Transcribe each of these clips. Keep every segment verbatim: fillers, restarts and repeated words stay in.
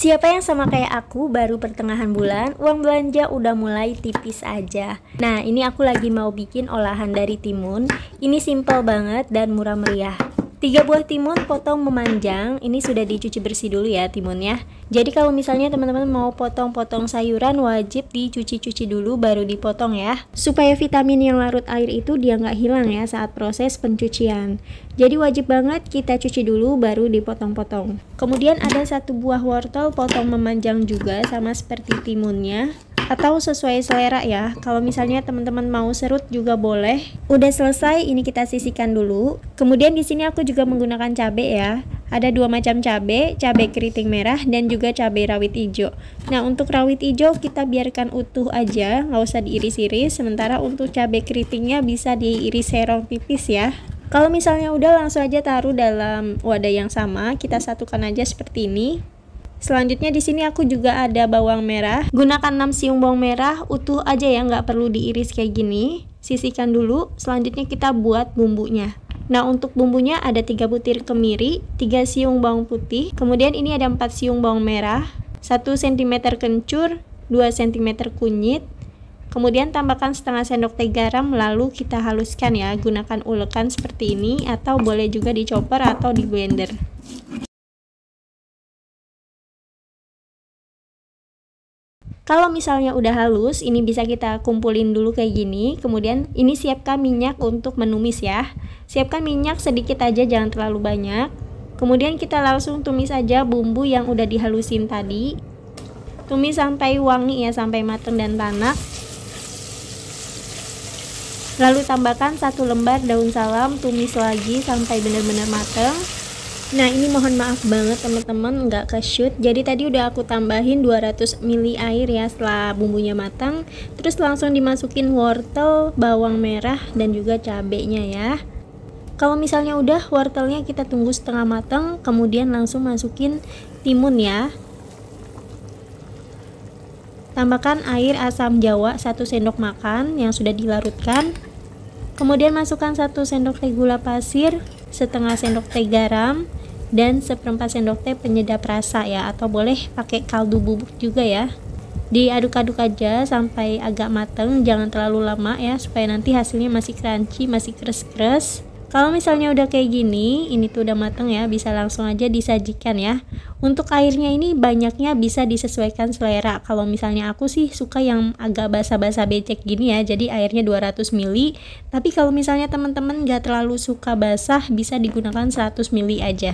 Siapa yang sama kayak aku, baru pertengahan bulan, uang belanja udah mulai tipis aja. Nah, ini aku lagi mau bikin olahan dari timun. Ini simple banget dan murah meriah. Tiga buah timun potong memanjang. Ini sudah dicuci bersih dulu ya timunnya. Jadi kalau misalnya teman-teman mau potong-potong sayuran, wajib dicuci-cuci dulu baru dipotong ya, supaya vitamin yang larut air itu dia nggak hilang ya saat proses pencucian. Jadi wajib banget kita cuci dulu baru dipotong-potong. Kemudian ada satu buah wortel potong memanjang juga, sama seperti timunnya, atau sesuai selera ya. Kalau misalnya teman-teman mau serut juga boleh. Udah selesai, ini kita sisihkan dulu. Kemudian di sini aku juga menggunakan cabai ya. Ada dua macam cabai, cabai keriting merah dan juga cabai rawit hijau. Nah, untuk rawit hijau kita biarkan utuh aja, nggak usah diiris-iris. Sementara untuk cabai keritingnya bisa diiris serong tipis ya. Kalau misalnya udah, langsung aja taruh dalam wadah yang sama, kita satukan aja seperti ini. Selanjutnya di sini aku juga ada bawang merah. Gunakan enam siung bawang merah, utuh aja ya, nggak perlu diiris kayak gini. Sisihkan dulu, selanjutnya kita buat bumbunya. Nah, untuk bumbunya ada tiga butir kemiri, tiga siung bawang putih, kemudian ini ada empat siung bawang merah, satu sentimeter kencur, dua sentimeter kunyit, kemudian tambahkan setengah sendok teh garam, lalu kita haluskan ya. Gunakan ulekan seperti ini, atau boleh juga di chopper atau di blender. Kalau misalnya udah halus, ini bisa kita kumpulin dulu kayak gini. Kemudian ini siapkan minyak untuk menumis ya. Siapkan minyak sedikit aja, jangan terlalu banyak. Kemudian kita langsung tumis aja bumbu yang udah dihalusin tadi. Tumis sampai wangi ya, sampai matang dan tanak. Lalu tambahkan satu lembar daun salam, tumis lagi sampai benar-benar matang. Nah, ini mohon maaf banget teman-teman nggak ke shoot. Jadi tadi udah aku tambahin dua ratus mililiter air ya setelah bumbunya matang. Terus langsung dimasukin wortel, bawang merah, dan juga cabenya ya. Kalau misalnya udah, wortelnya kita tunggu setengah matang, kemudian langsung masukin timun ya. Tambahkan air asam jawa satu sendok makan yang sudah dilarutkan. Kemudian masukkan satu sendok teh gula pasir, setengah sendok teh garam, dan seperempat sendok teh penyedap rasa ya, atau boleh pakai kaldu bubuk juga ya. Diaduk-aduk aja sampai agak mateng, jangan terlalu lama ya, supaya nanti hasilnya masih crunchy, masih kres-kres. Kalau misalnya udah kayak gini, ini tuh udah mateng ya, bisa langsung aja disajikan ya. Untuk airnya ini banyaknya bisa disesuaikan selera. Kalau misalnya aku sih suka yang agak basa-basa becek gini ya, jadi airnya dua ratus mililiter. Tapi kalau misalnya teman-teman nggak terlalu suka basah, bisa digunakan seratus mililiter aja.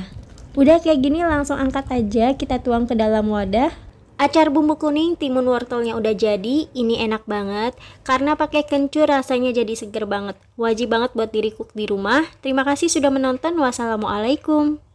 Udah kayak gini langsung angkat aja, kita tuang ke dalam wadah. Acar bumbu kuning timun wortelnya udah jadi. Ini enak banget karena pakai kencur, rasanya jadi seger banget. Wajib banget buat di-recook di rumah. Terima kasih sudah menonton. Wassalamualaikum.